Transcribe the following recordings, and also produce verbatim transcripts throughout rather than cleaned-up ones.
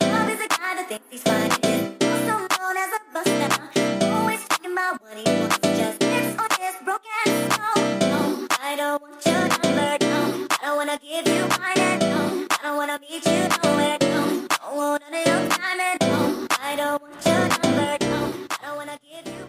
Cause love is the kind of thing he's finding. So known as a buster now, always thinking about what he wants. Just fix on this broken soul. No, I don't want your number, no. I don't wanna give you mine, no. I don't wanna meet you nowhere, no. Don't want none of your time, no. I don't want your number, no. I don't wanna give you mine.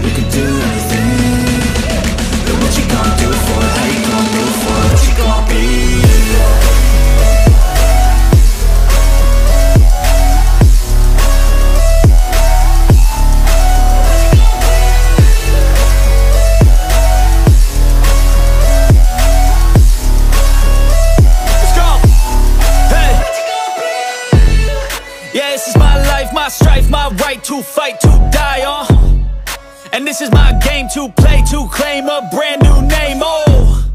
You can do anything, but what you gonna do for it? How you gonna do for it? What you gonna be? Let's go! Hey! What you gonna be? Yeah, this is my life, my strife, my right to fight, to die, uh and this is my game to play, to claim a brand new name, oh.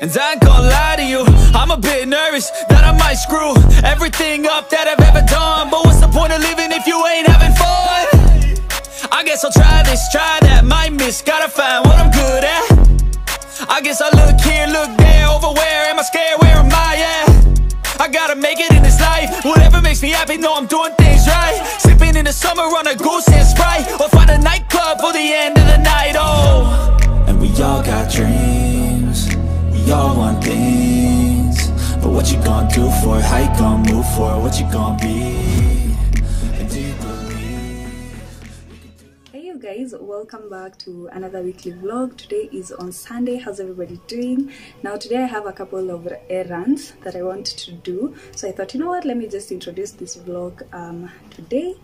And I ain't gonna lie to you, I'm a bit nervous that I might screw everything up that I've ever done. But what's the point of living if you ain't having fun? I guess I'll try this, try that, might miss, gotta find what I'm good at. I guess I look here, look there, over where am I scared, where am I at? I gotta make it in this life, whatever makes me happy, know I'm doing things right. Sipping in the summer on a goose and Sprite, or find a nightclub for the end of the night, oh. And we all got dreams, we all want things. But what you gonna do for it? How you gonna move for it? What you gonna be? Hey you guys, welcome back to another weekly vlog. Today is on Sunday. How's everybody doing? Now today I have a couple of errands that I want to do. So I thought, you know what, let me just introduce this vlog um, today.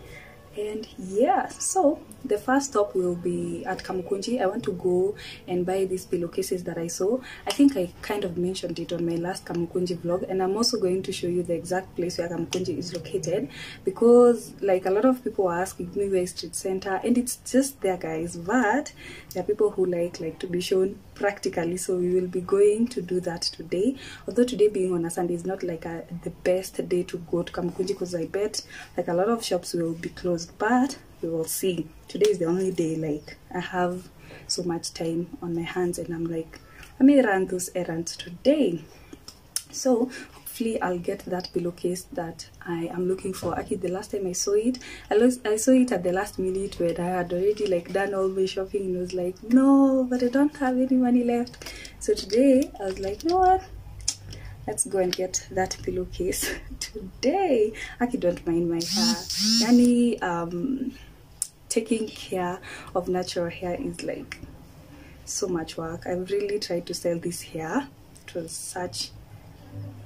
And yeah, so the first stop will be at Kamukunji. I want to go and buy these pillowcases that I saw. I think I kind of mentioned it on my last Kamukunji vlog, and I'm also going to show you the exact place where Kamukunji is located, because like a lot of people are asking me where street center, and it's just there guys, but there are people who like like to be shown practically, so we will be going to do that today. Although today being on a Sunday is not like a, the best day to go to Kamukunji, because I bet like a lot of shops will be closed, but we will see. Today is the only day like I have so much time on my hands, and I'm like, let me run those errands today. So hopefully I'll get that pillowcase that I am looking for. Actually, the last time I saw it, I, lost, I saw it at the last minute when I had already like done all my shopping, and I was like, no, but I don't have any money left. So today I was like, you know what? Let's go and get that pillowcase today. Actually, don't mind my hair. Yani, um, taking care of natural hair is like so much work. I've really tried to sell this hair. It was such.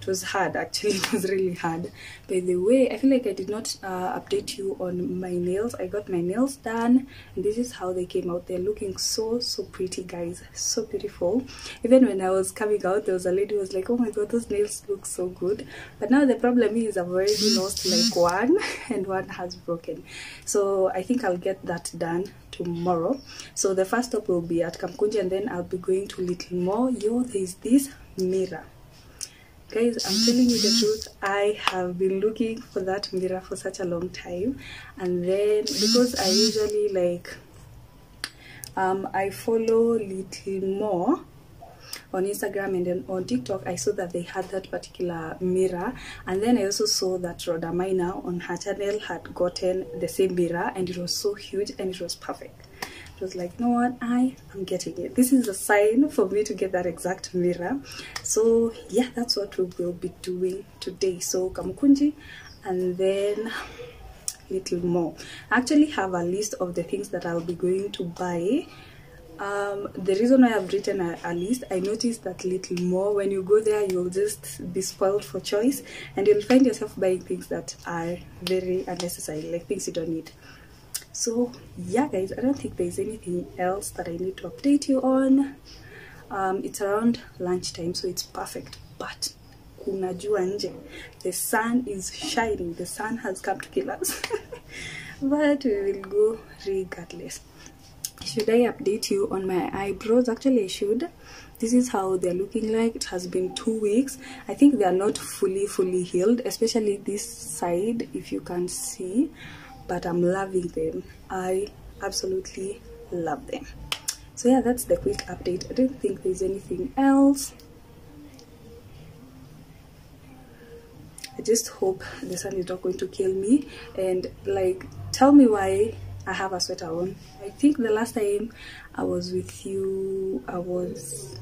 It was hard actually, it was really hard. By the way, I feel like I did not uh, update you on my nails. I got my nails done, and this is how they came out. They're looking so so pretty guys, so beautiful. Even when I was coming out, there was a lady who was like, oh my god, those nails look so good. But now the problem is I've already lost like one, and one has broken. So I think I'll get that done tomorrow. So the first stop will be at Kamukunji, and then I'll be going to Little More. Yo, there's this mirror. Guys, I'm telling you the truth, I have been looking for that mirror for such a long time. And then, because I usually like, um, I follow Little More on Instagram, and then on TikTok, I saw that they had that particular mirror. And then I also saw that Rodamina on her channel had gotten the same mirror, and it was so huge and it was perfect. It was like, no one, I am getting it. This is a sign for me to get that exact mirror. So yeah, that's what we will be doing today. So Kamukunji, and then little more. I actually have a list of the things that I'll be going to buy. Um, the reason why I've written a, a list, I noticed that little more, when you go there you'll just be spoiled for choice and you'll find yourself buying things that are very unnecessary, like things you don't need. So yeah guys, I don't think there's anything else that I need to update you on. Um, it's around lunchtime, so it's perfect, but kuna jua nje, the sun is shining, the sun has come to kill us but we will go regardless. Should I update you on my eyebrows? Actually I should. This is how they're looking like. It has been two weeks. I think they are not fully fully healed, especially this side, if you can see, but I'm loving them. I absolutely love them. So yeah, that's the quick update. I don't think there's anything else. I just hope the sun is not going to kill me, and like, tell me why I have a sweater on. I think the last time I was with you, I was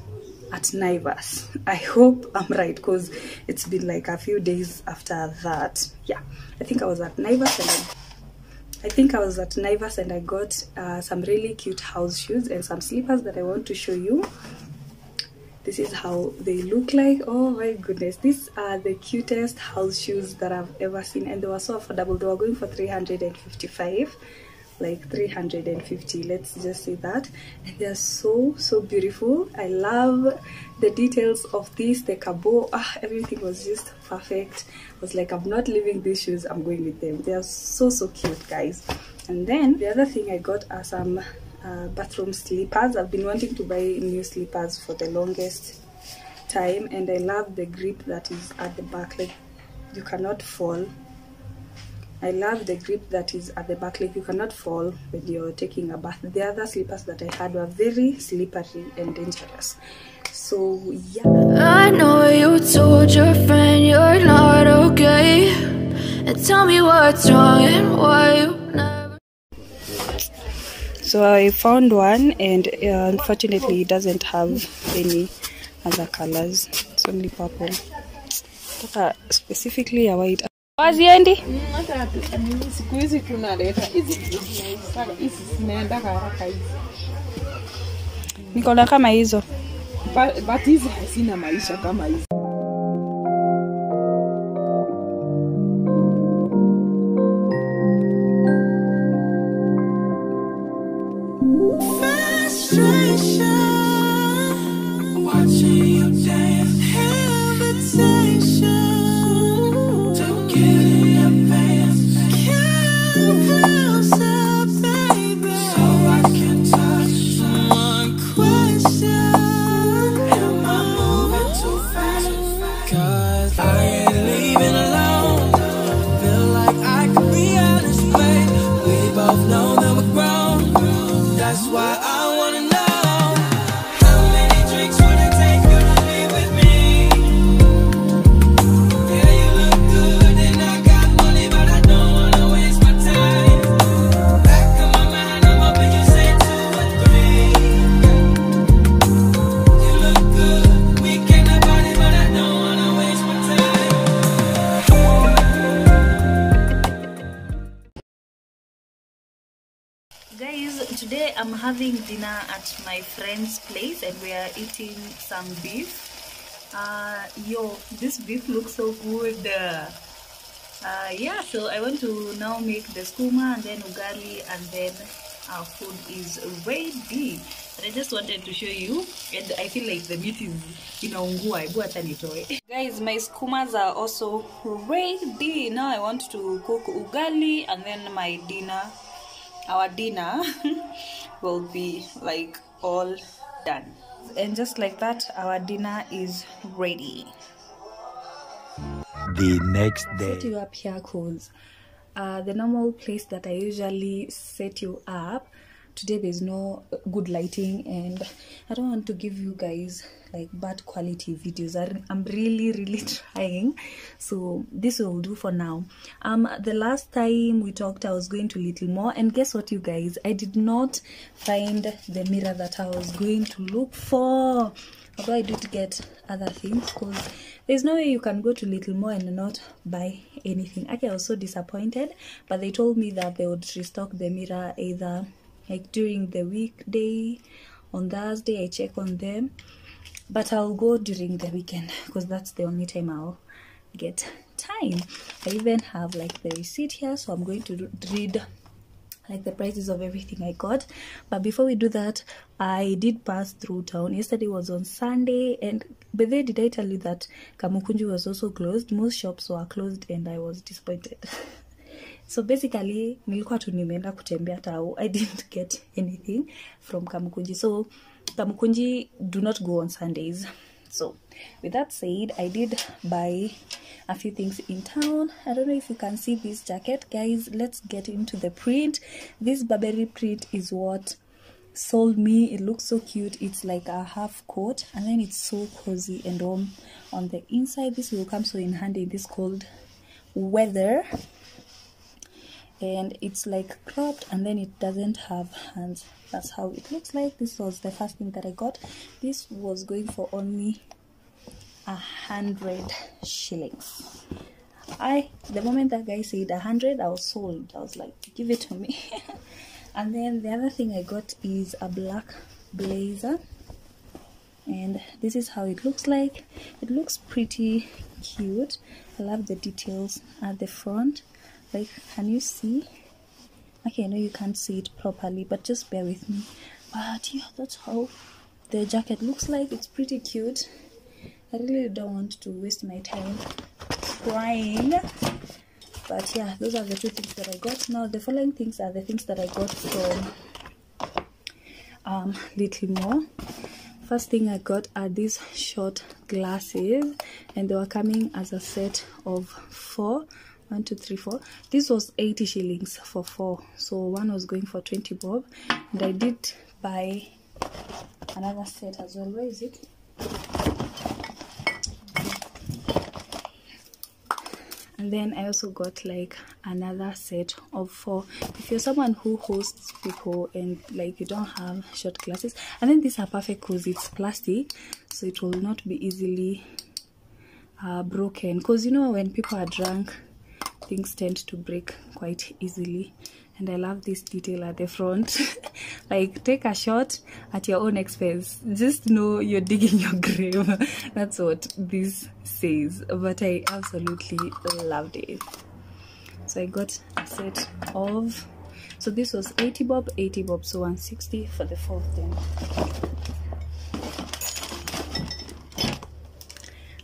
at Naivas. I hope I'm right, because it's been like a few days after that. Yeah, I think I was at Naivas and I I think I was at Naivas and I got uh, some really cute house shoes and some slippers that I want to show you. This is how they look like. Oh my goodness, these are the cutest house shoes that I've ever seen, and they were so affordable. They were going for three hundred fifty-five, like three hundred fifty, let's just say that. And they're so so beautiful. I love the details of this, the cabot, ah, everything was just perfect. I was like, I'm not leaving these shoes, I'm going with them. They are so so cute guys. And then the other thing I got are some uh, bathroom slippers. I've been wanting to buy new slippers for the longest time, and I love the grip that is at the back, like you cannot fall. I love the grip that is at the back, like you cannot fall when you're taking a bath. The other slippers that I had were very slippery and dangerous. So yeah. I know you told your friend you're not okay, and tell me what's wrong and why you never. So I found one, and uh, unfortunately it doesn't have any other colors. It's only purple. Specifically a white. Waziendi? Nikola kama hizo. But hizi hazina maisha kama hizo. Today I'm having dinner at my friend's place and we are eating some beef. Uh, yo, this beef looks so good. Uh, yeah, so I want to now make the skuma and then ugali, and then our food is ready. But I just wanted to show you, and I feel like the meat is inaungua. Guys, my skumas are also ready. Now I want to cook ugali, and then my dinner. Our dinner will be like all done, and just like that our dinner is ready the next day. Set you up here, cause uh the normal place that I usually set you up, today there's no good lighting, and I don't want to give you guys like bad quality videos. I, I'm really really trying, so this will do for now. Um the last time we talked, I was going to Little More, and guess what you guys, I did not find the mirror that I was going to look for, although I did get other things, because there's no way you can go to Little More and not buy anything. Okay, I was so disappointed, but they told me that they would restock the mirror either like during the weekday on Thursday. I check on them, but I'll go during the weekend because that's the only time I'll get time. I even have like the receipt here, so I'm going to read like the prices of everything I got. But before we do that, I did pass through town. Yesterday was on Sunday, and but then did I tell you that Kamukunji was also closed? Most shops were closed and I was disappointed. So basically nilikuwa tu nimeenda kutembea tao. I didn't get anything from Kamukunji. So Kamukunji do not go on Sundays. So with that said, I did buy a few things in town. I don't know if you can see this jacket, guys. Let's get into the print. This Burberry print is what sold me. It looks so cute. It's like a half coat, and then it's so cozy and warm on the inside. This will come so in handy in this cold weather. And it's like cropped, and then it doesn't have hands. That's how it looks like. This was the first thing that I got. This was going for only a hundred shillings. I the moment that guy said a hundred, I was sold. I was like, give it to me. And then the other thing I got is a black blazer, and this is how it looks like. It looks pretty cute. I love the details at the front. Like, can you see? Okay, I know you can't see it properly, but just bear with me. But yeah, that's how the jacket looks like. It's pretty cute. I really don't want to waste my time crying. But yeah, those are the two things that I got. Now, the following things are the things that I got from um, Little More. First thing I got are these short glasses, and they were coming as a set of four. One, two, three, four. This was eighty shillings for four, so one was going for twenty bob. And I did buy another set as well. Where is it? And then I also got like another set of four. If you're someone who hosts people and like you don't have short glasses, and then these are perfect because it's plastic, so it will not be easily uh, broken. Because you know, when people are drunk, things tend to break quite easily. And I love this detail at the front. Like, take a shot at your own expense, just know you're digging your grave. That's what this says, but I absolutely loved it. So I got a set of, so this was eighty bob, eighty bob, so one sixty for the four of them.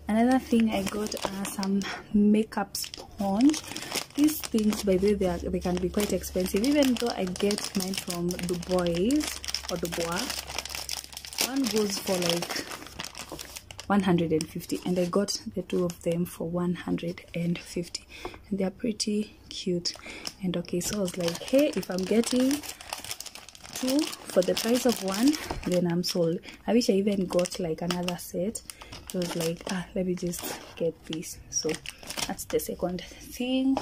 Another thing I got are some makeup sponge. These things, by the way, they, are, they can be quite expensive, even though I get mine from Dubois or Dubois. One goes for like one hundred fifty, and I got the two of them for one hundred fifty, and they're pretty cute. And okay, so I was like, hey, if I'm getting two for the price of one, then I'm sold. I wish I even got like another set. It was like, ah, let me just get this. So that's the second thing.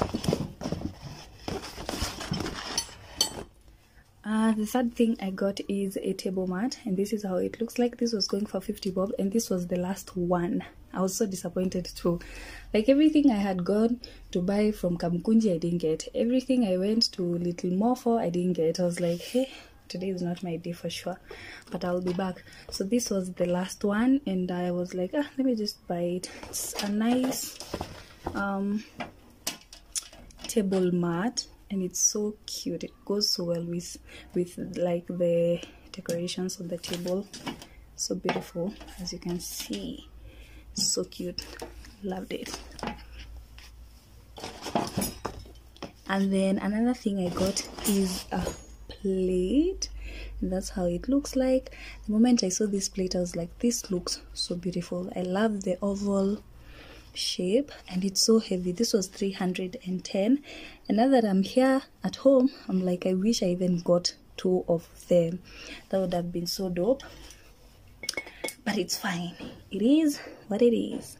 Uh, the third thing I got is a table mat, and this is how it looks like. This was going for fifty bob, and this was the last one. I was so disappointed too. Like, everything I had gone to buy from Kamukunji, I didn't get. Everything I went to Little More for, I didn't get. I was like, hey, today is not my day for sure, but I'll be back. So this was the last one, and I was like, ah, let me just buy it. It's a nice um table mat, and it's so cute. It goes so well with with like the decorations of the table. So beautiful, as you can see. So cute. Loved it. And then another thing I got is a plate, and that's how it looks like. The moment I saw this plate, I was like, this looks so beautiful. I love the oval shape, and it's so heavy. This was three hundred ten, and now that I'm here at home, I'm like, I wish I even got two of them. That would have been so dope, but it's fine. It is what it is.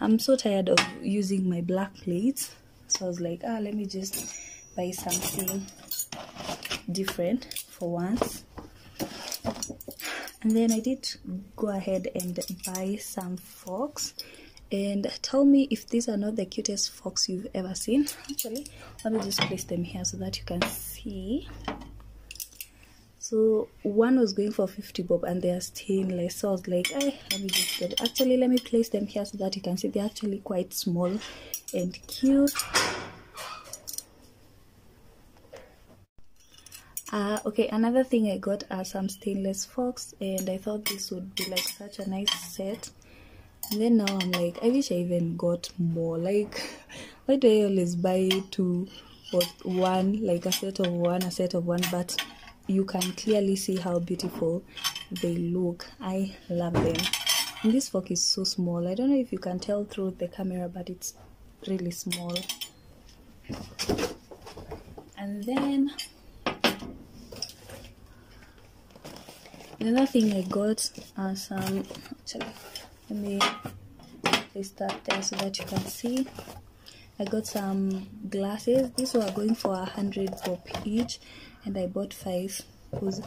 I'm so tired of using my black plates, so I was like, ah, let me just buy something different for once. And then I did go ahead and buy some forks. And tell me if these are not the cutest forks you've ever seen. Actually, let me just place them here so that you can see. So one was going for fifty bob and they are stainless, so I was like, hey, let me just get it. Actually, let me place them here so that you can see. They're actually quite small and cute. Uh, okay, another thing I got are some stainless forks, and I thought this would be like such a nice set. And then now I'm like, I wish I even got more. Like, why do I always buy two or one, like a set of one, a set of one? But you can clearly see how beautiful they look. I love them. And this fork is so small. I don't know if you can tell through the camera, but it's really small. And then another thing I got are some, actually, let me place that there so that you can see. I got some glasses. These were going for a hundred bob each, and I bought five because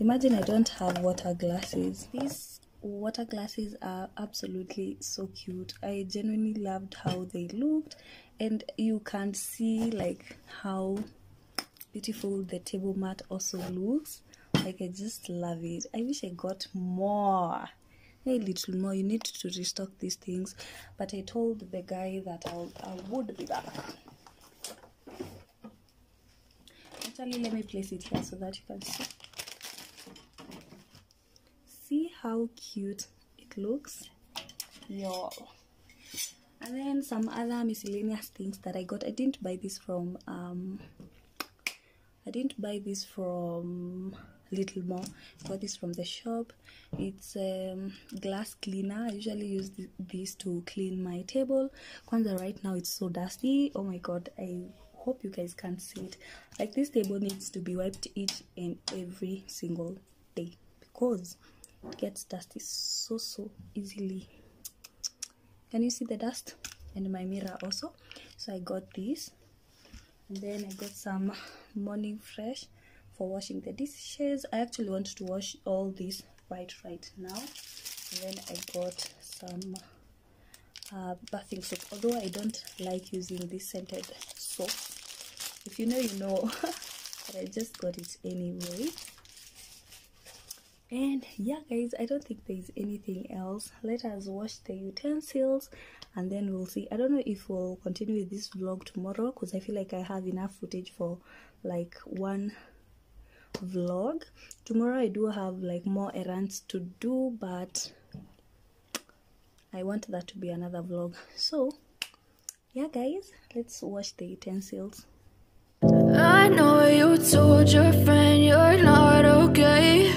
imagine I don't have water glasses. These water glasses are absolutely so cute. I genuinely loved how they looked, and you can see like how beautiful the table mat also looks. Like, I just love it. I wish I got more. A little more. You need to restock these things, but I told the guy that I'll, I would be back. Actually, let me place it here so that you can see. See how cute it looks, y'all. And then some other miscellaneous things that I got. I didn't buy this from um. I didn't buy this from Little More. I got this from the shop. It's a um, glass cleaner. I usually use th this to clean my table. Kwanza right now it's so dusty. Oh my god, I hope you guys can see it. Like, this table needs to be wiped each and every single day because it gets dusty so so easily. Can you see the dust? And my mirror also. So I got this. And then I got some Morning Fresh for washing the dishes. I actually want to wash all these right right now. And then I got some uh, bathing soap, although I don't like using this scented soap. If you know, you know. But I just got it anyway. And yeah guys, I don't think there's anything else. Let us wash the utensils and then we'll see. I don't know if we'll continue with this vlog tomorrow because I feel like I have enough footage for like one vlog. Tomorrow I do have like more errands to do, but I want that to be another vlog. So yeah guys, let's wash the utensils. I know you told your friend you're not okay,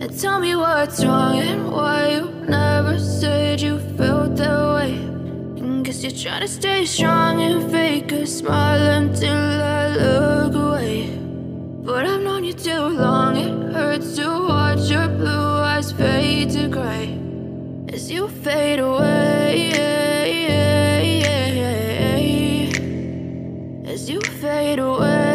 and tell me what's wrong and why you never said you felt that way. And guess you're trying to stay strong and fake a smile until I look away. But I've known you too long, it hurts to watch your blue eyes fade to grey as you fade away, as you fade away.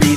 be